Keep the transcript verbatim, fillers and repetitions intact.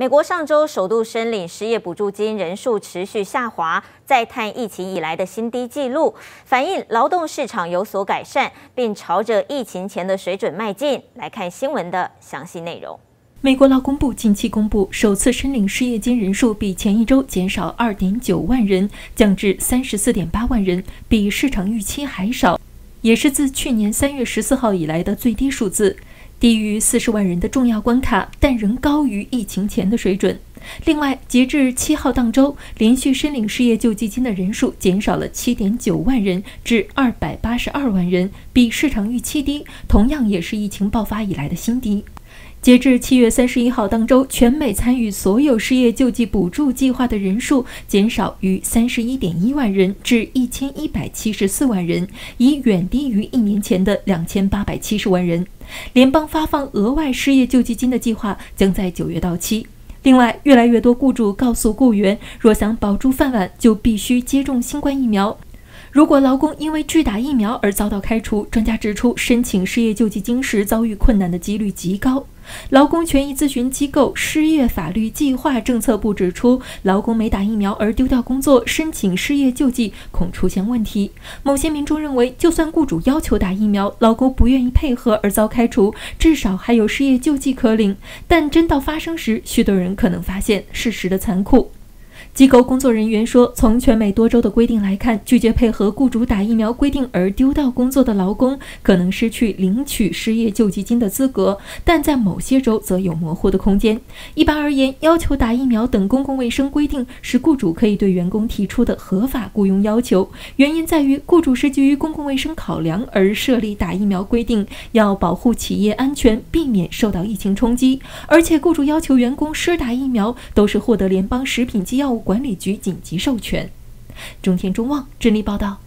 美国上周首度申领失业补助金人数持续下滑，再探疫情以来的新低纪录，反映劳动市场有所改善，并朝着疫情前的水准迈进。来看新闻的详细内容。 美国劳工部近期公布，首次申领失业金人数比前一周减少 二点九万人，降至 三十四点八万人，比市场预期还少，也是自去年三月十四号以来的最低数字，低于四十万人的重要关卡，但仍高于疫情前的水准。另外，截至七号当周，连续申领失业救济金的人数减少了 七点九万人，至二百八十二万人，比市场预期低，同样也是疫情爆发以来的新低。 截至七月三十一号当周，全美参与所有失业救济补助计划的人数减少逾 三十一点一万人，至 一千一百七十四万人，已远低于一年前的 两千八百七十万人。联邦发放额外失业救济金的计划将在九月到期。另外，越来越多雇主告诉雇员，若想保住饭碗，就必须接种新冠疫苗。 如果劳工因为拒打疫苗而遭到开除，专家指出，申请失业救济金时遭遇困难的几率极高。劳工权益咨询机构失业法律计划政策部指出，劳工没打疫苗而丢掉工作，申请失业救济恐出现问题。某些民众认为，就算雇主要求打疫苗，劳工不愿意配合而遭开除，至少还有失业救济可领。但真到发生时，许多人可能发现事实的残酷。 机构工作人员说，从全美多州的规定来看，拒绝配合雇主打疫苗规定而丢掉工作的劳工，可能失去领取失业救济金的资格，但在某些州则有模糊的空间。一般而言，要求打疫苗等公共卫生规定是雇主可以对员工提出的合法雇佣要求，原因在于雇主是基于公共卫生考量而设立打疫苗规定，要保护企业安全，避免受到疫情冲击。而且，雇主要求员工施打疫苗，都是获得联邦食品及药物 管理局紧急授权。中天中望整理报道。